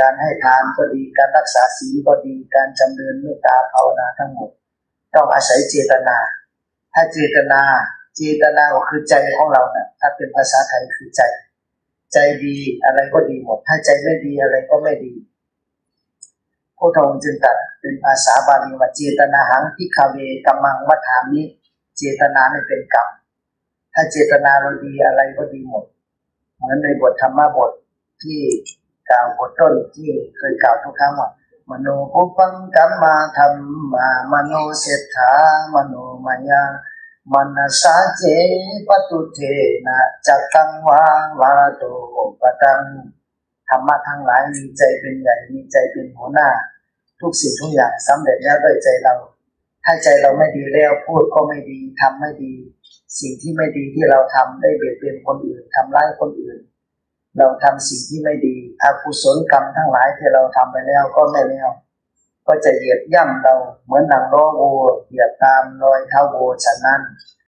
การให้ทานก็ดีการรักษาศีลก็ดีการจำเริญเมตตาภาวนาทั้งหมดต้องอาศัยเจตนาถ้าเจตนาคือใจของเราเนี่ยถ้าเป็นภาษาไทยคือใจดีอะไรก็ดีหมดถ้าใจไม่ดีอะไรก็ไม่ดีพระองค์จึงตรัสเป็นภาษาบาลีว่าเจตนาหังภิกขเวกัมมังมัฏฐามิเจตนาไม่เป็นกรรมถ้าเจตนาเราดีอะไรก็ดีหมดเหมือนในบทธรรมบทที่กล่าวบทต้นที่เคยกล่าวทุกครั้งว่ามโนปุพังกัมมาธัมมามโนเศรษฐามโนมายามนัสสาเจปตุเทนะจัตตังวาวาโตปตังธรรมะทั้งหลายมีใจเป็นใหญ่มีใจเป็นหัวหน้าทุกสิ่งทุกอย่างสำเร็จแล้วโดยใจเราถ้าใจเราไม่ดีแล้วพูดก็ไม่ดีทำไม่ดีสิ่งที่ไม่ดีที่เราทำได้เบียดเบียนคนอื่นทำร้ายคนอื่นเราทำสิ่งที่ไม่ดีอกุศลกรรมทั้งหลายที่เราทำไปแล้วก็ไม่แล้วก็จะเหยียบย่ำเราเหมือนหนังล้อวัวเหยียบตามรอยเท้าวัวฉะนั้น